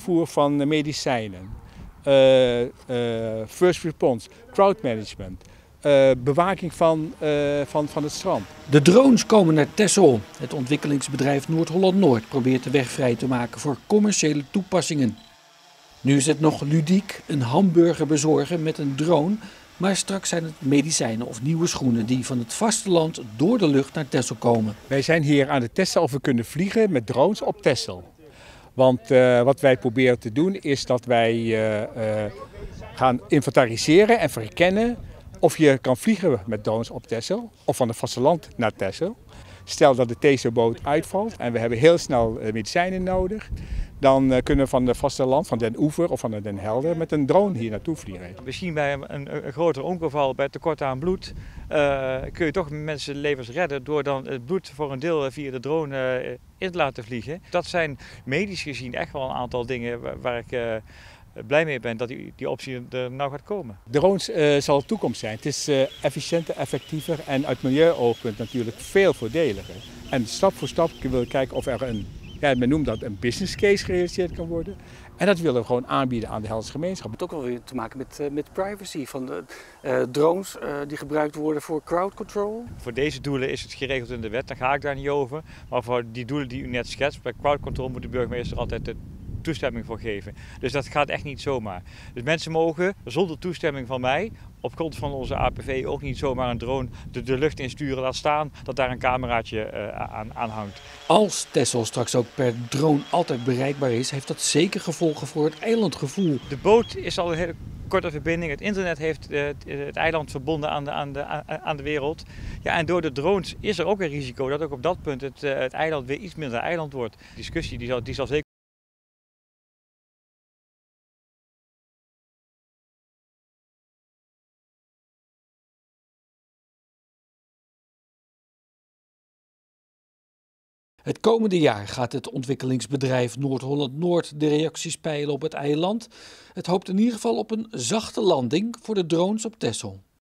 vervoer van medicijnen, first response, crowd management, bewaking van het strand. De drones komen naar Texel. Het ontwikkelingsbedrijf Noord-Holland-Noord probeert de weg vrij te maken voor commerciële toepassingen. Nu is het nog ludiek, een hamburger bezorgen met een drone, maar straks zijn het medicijnen of nieuwe schoenen die van het vasteland door de lucht naar Texel komen. Wij zijn hier aan het testen of we kunnen vliegen met drones op Texel. Want wat wij proberen te doen is dat wij gaan inventariseren en verkennen of je kan vliegen met drones op Texel of van het vasteland naar Texel. Stel dat de Texelboot uitvalt en we hebben heel snel medicijnen nodig, dan kunnen we van het vasteland, van Den Oever of van de Den Helder, met een drone hier naartoe vliegen. Misschien bij een groter ongeval, bij tekort aan bloed, kun je toch mensenlevens redden door dan het bloed voor een deel via de drone in te laten vliegen. Dat zijn medisch gezien echt wel een aantal dingen waar ik blij mee ben dat die optie er nou gaat komen. Drones zal de toekomst zijn. Het is efficiënter, effectiever en uit milieuoogpunt natuurlijk veel voordeliger. En stap voor stap willen we kijken of er men noemt dat een business case gerealiseerd kan worden. En dat willen we gewoon aanbieden aan de Helderse gemeenschap. Het heeft ook wel weer te maken met privacy van de drones die gebruikt worden voor crowd control. Voor deze doelen is het geregeld in de wet, daar ga ik daar niet over. Maar voor die doelen die u net schetst, bij crowd control moet de burgemeester altijd de toestemming voor geven. Dus dat gaat echt niet zomaar. Dus mensen mogen zonder toestemming van mij, op grond van onze APV, ook niet zomaar een drone de lucht insturen, laat staan dat daar een cameraatje aan hangt. Als Texel straks ook per drone altijd bereikbaar is, heeft dat zeker gevolgen voor het eilandgevoel. De boot is al een hele korte verbinding. Het internet heeft het eiland verbonden aan de wereld. Ja, en door de drones is er ook een risico dat ook op dat punt het eiland weer iets minder eiland wordt. De discussie die zal zeker Het komende jaar gaat het ontwikkelingsbedrijf Noord-Holland-Noord de reacties peilen op het eiland. Het hoopt in ieder geval op een zachte landing voor de drones op Texel.